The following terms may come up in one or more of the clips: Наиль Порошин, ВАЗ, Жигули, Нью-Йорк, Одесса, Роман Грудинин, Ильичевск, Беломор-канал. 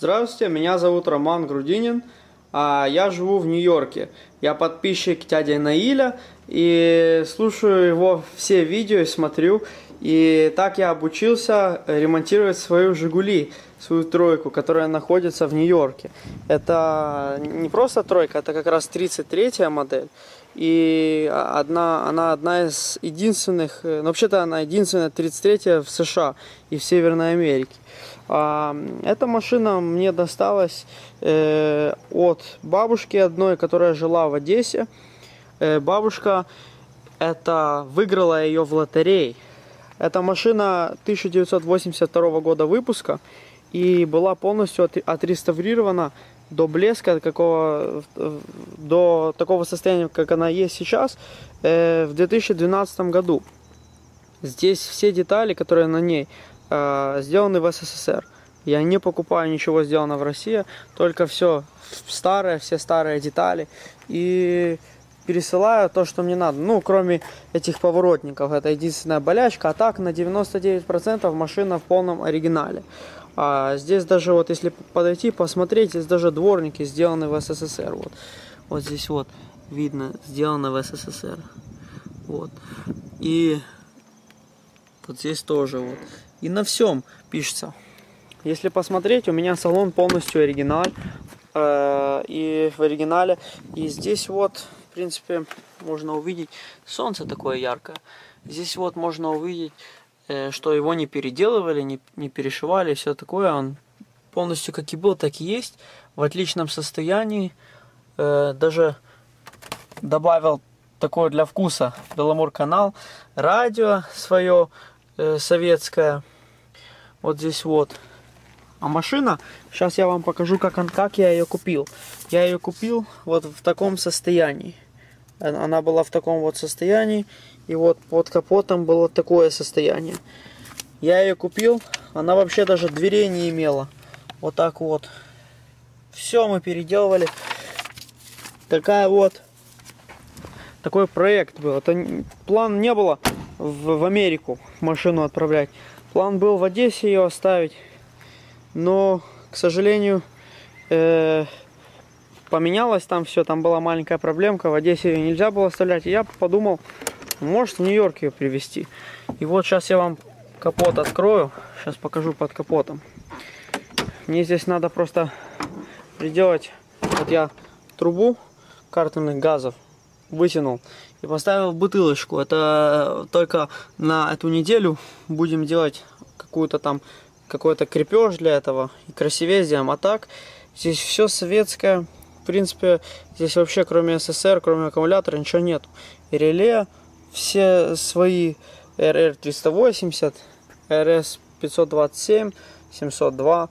Здравствуйте, меня зовут Роман Грудинин, я живу в Нью-Йорке. Я подписчик дяди Наиля и слушаю его все видео, смотрю. И так я обучился ремонтировать свою «Жигули», свою тройку, которая находится в Нью-Йорке. Это не просто тройка, это как раз 33-я модель. И она одна из единственных, ну, вообще-то она единственная 33-я в США и в Северной Америке. Эта машина мне досталась от бабушки одной, которая жила в Одессе. Бабушка выиграла ее в лотерее. Эта машина 1982 года выпуска и была полностью отреставрирована до блеска, до такого состояния, как она есть сейчас, в 2012 году. Здесь все детали, которые на ней, сделаны в СССР. Я не покупаю ничего сделанного в России, только все старое, все старые детали. И пересылаю то, что мне надо. Ну, кроме этих поворотников, это единственная болячка. А так, на 99% машина в полном оригинале. А здесь даже, вот если подойти, посмотреть, здесь даже дворники сделаны в СССР. Вот здесь вот видно, сделано в СССР. Вот. И вот здесь тоже вот. И на всем пишется. Если посмотреть, у меня салон полностью оригинал. И в оригинале. И здесь вот, в принципе, можно увидеть, солнце такое яркое. Здесь вот можно увидеть, что его не переделывали, не перешивали, все такое. Он полностью как и был, так и есть. В отличном состоянии. Даже добавил такое для вкуса Беломор-канал. Радио свое советское. Вот здесь вот. А машина, сейчас я вам покажу, как я ее купил. Я ее купил вот в таком состоянии. Она была в таком вот состоянии. И вот под капотом было такое состояние. Я ее купил. Она вообще даже дверей не имела. Вот так вот. Все мы переделывали. Такой проект был. План не было в Америку машину отправлять. План был в Одессе ее оставить. Но, к сожалению, поменялось там все, там была маленькая проблемка, в Одессе ее нельзя было оставлять. И я подумал, может, в Нью-Йорк ее привезти. И вот сейчас я вам капот открою, сейчас покажу под капотом. Мне здесь надо просто приделать, вот я трубу картонных газов вытянул и поставил бутылочку. Это только на эту неделю будем делать какой-то крепеж для этого и красивее сделаем. А так здесь все советское, в принципе, здесь вообще кроме СССР, кроме аккумулятора ничего нет. И реле все свои, РР-380, РС-527, 702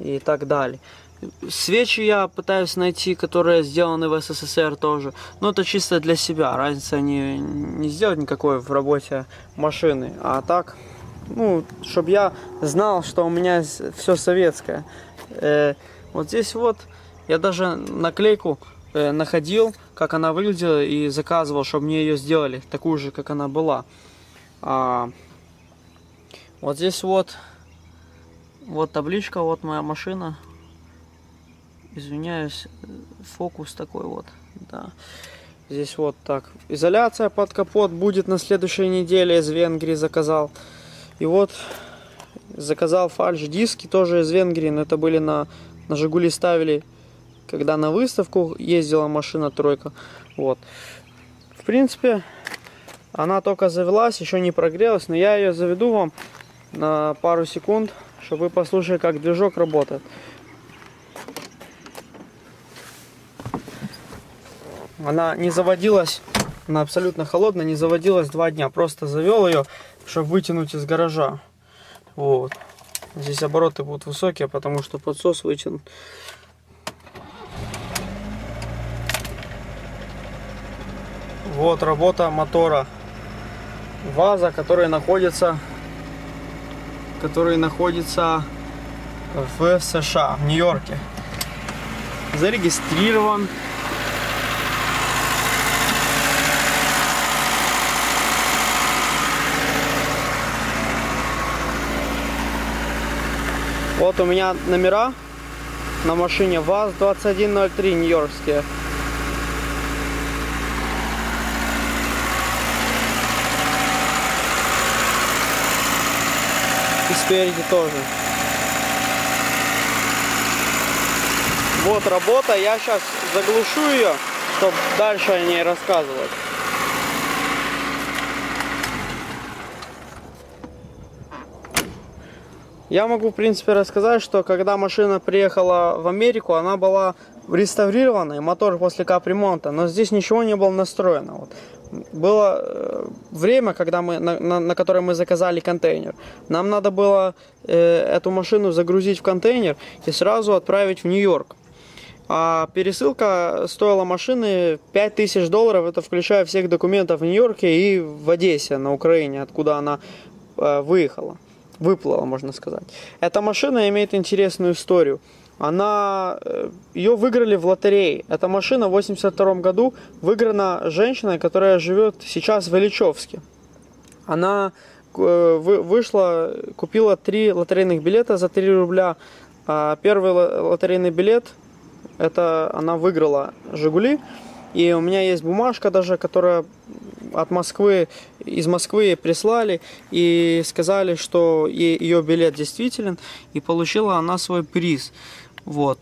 и так далее. Свечи я пытаюсь найти, которые сделаны в СССР тоже. Но это чисто для себя, разница не сделать никакой в работе машины. А так, ну, чтобы я знал, что у меня все советское. Вот здесь вот я даже наклейку находил, как она выглядела, и заказывал, чтобы мне ее сделали такую же, как она была. Вот здесь вот табличка, вот моя машина. Извиняюсь, фокус такой вот, да. Здесь вот так. Изоляция под капот будет на следующей неделе, из Венгрии заказал. И вот заказал фальш-диски тоже из Венгрии, но это были на «Жигули» ставили, когда на выставку ездила машина тройка. Вот. В принципе, она только завелась, еще не прогрелась, но я ее заведу вам на пару секунд, чтобы вы послушали, как движок работает. Она не заводилась, она абсолютно холодная, не заводилась 2 дня. Просто завел ее, чтобы вытянуть из гаража. Вот. Здесь обороты будут высокие, потому что подсос вытянут. Вот работа мотора ВАЗа, который находится в США, в Нью-Йорке. Зарегистрирован. Вот у меня номера на машине ВАЗ 2103 нью-йоркские. И спереди тоже. Вот работа, я сейчас заглушу ее, чтобы дальше о ней рассказывать. Я могу, в принципе, рассказать, что когда машина приехала в Америку, она была реставрирована, и мотор после капремонта, но здесь ничего не было настроено. Вот. Было время, когда мы, на которое мы заказали контейнер. Нам надо было эту машину загрузить в контейнер и сразу отправить в Нью-Йорк. А пересылка стоила машины $5000, это включая всех документов в Нью-Йорке и в Одессе, на Украине, откуда она выехала. Выплыла, можно сказать. Эта машина имеет интересную историю. Ее выиграли в лотерее. Эта машина в 1982 году выиграна женщиной, которая живет сейчас в Ильичевске. Она вышла, купила 3 лотерейных билета за 3 рубля. Первый лотерейный билет, это она выиграла «Жигули». И у меня есть бумажка даже, которая из Москвы ей прислали и сказали, что ее билет действителен, и получила она свой приз. Вот.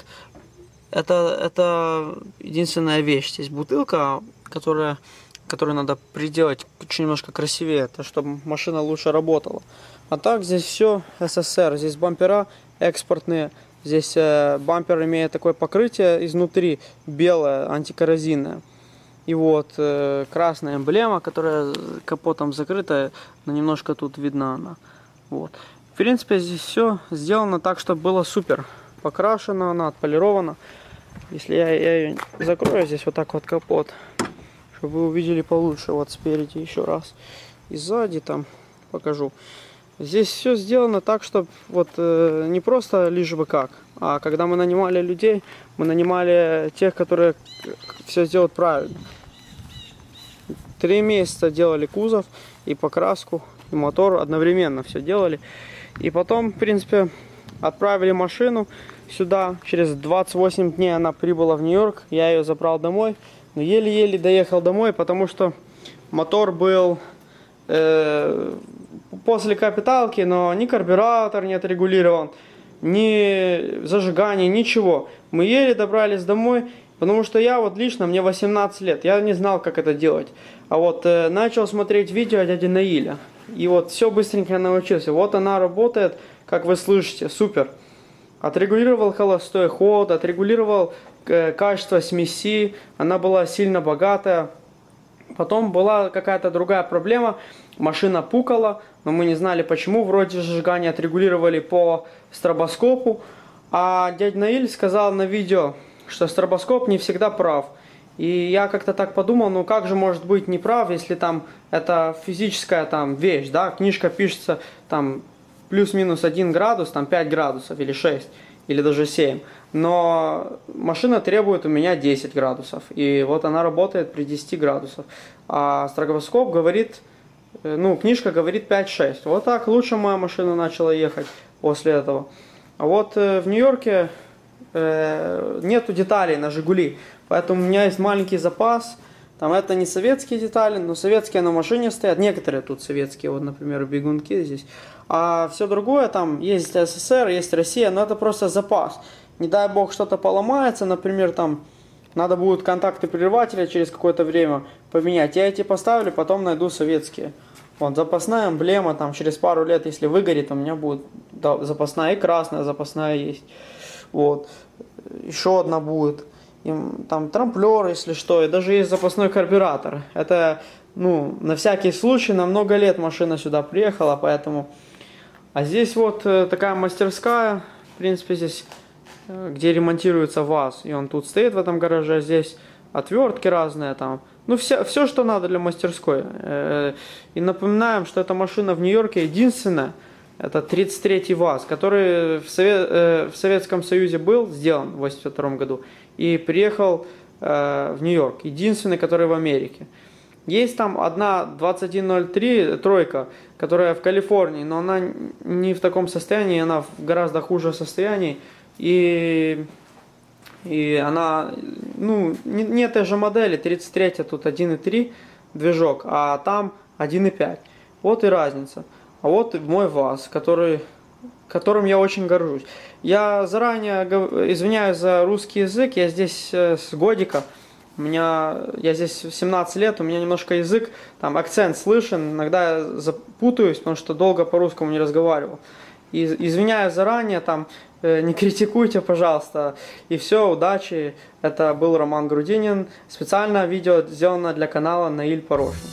Это единственная вещь. Здесь бутылка, которую надо приделать чуть немножко красивее, чтобы машина лучше работала. А так здесь все СССР. Здесь бампера экспортные. Здесь бампер имеет такое покрытие изнутри, белое, антикоррозийное. И вот красная эмблема, которая капотом закрыта, но немножко тут видна она. Вот. В принципе, здесь все сделано так, чтобы было супер. Покрашена она, отполирована. Если я ее закрою здесь вот так вот капот, чтобы вы увидели получше. Вот спереди еще раз. И сзади там покажу. Здесь все сделано так, чтобы вот не просто лишь бы как, а когда мы нанимали людей, мы нанимали тех, которые все сделают правильно. 3 месяца делали кузов и покраску, и мотор, одновременно все делали. И потом, в принципе, отправили машину сюда. Через 28 дней она прибыла в Нью-Йорк, я ее забрал домой. Но еле-еле доехал домой, потому что мотор был... после капиталки, но ни карбюратор не отрегулирован, ни зажигание, ничего. Мы еле добрались домой, потому что я вот лично, мне 18 лет, я не знал, как это делать. А вот начал смотреть видео дяди Наиля, и вот все быстренько научился. Вот она работает, как вы слышите, супер. Отрегулировал холостой ход, отрегулировал качество смеси, она была сильно богатая. Потом была какая-то другая проблема, машина пукала, но мы не знали почему, вроде зажигание отрегулировали по стробоскопу, а дядя Наиль сказал на видео, что стробоскоп не всегда прав. И я как-то так подумал, ну как же может быть не прав, если там это физическая там вещь, да, книжка пишется там плюс-минус 1 градус, там 5 градусов или 6. Или даже 7, но машина требует у меня 10 градусов, и вот она работает при 10 градусах, а стробоскоп говорит, ну книжка говорит 5-6, вот так лучше моя машина начала ехать после этого. А вот в Нью-Йорке нету деталей на «Жигули», поэтому у меня есть маленький запас, там это не советские детали, но советские на машине стоят, некоторые тут советские, вот например бегунки здесь. А все другое, там есть СССР, есть Россия, но это просто запас. Не дай бог что-то поломается, например, там надо будет контакты прерывателя через какое-то время поменять. Я эти поставлю, потом найду советские. Вот запасная эмблема, там через пару лет, если выгорит, у меня будет запасная, и красная запасная есть. Вот, еще одна будет. И, там трамплер, если что, и даже есть запасной карбюратор. Это, ну, на всякий случай, на много лет машина сюда приехала, поэтому... А здесь вот такая мастерская, в принципе, здесь, где ремонтируется ВАЗ. И он тут стоит в этом гараже, здесь отвертки разные там. Ну, все, что надо для мастерской. И напоминаем, что эта машина в Нью-Йорке единственная. Это 33-й ВАЗ, который в Советском Союзе был сделан в 1982 году. И приехал в Нью-Йорк. Единственный, который в Америке. Есть там одна 2103 тройка, которая в Калифорнии, но она не в таком состоянии, она в гораздо хуже состоянии. И И она, ну, не этой же модели, 33-я тут 1.3 движок, а там 1.5. Вот и разница. А вот мой ВАЗ, которым я очень горжусь. Я заранее извиняюсь за русский язык, я здесь с годика, я здесь 17 лет, у меня немножко язык, там акцент слышен, иногда я запутаюсь, потому что долго по-русскому не разговаривал. И извиняюсь заранее, там, не критикуйте, пожалуйста. И все, удачи. Это был Роман Грудинин. Специальное видео сделано для канала Наиль Порошин.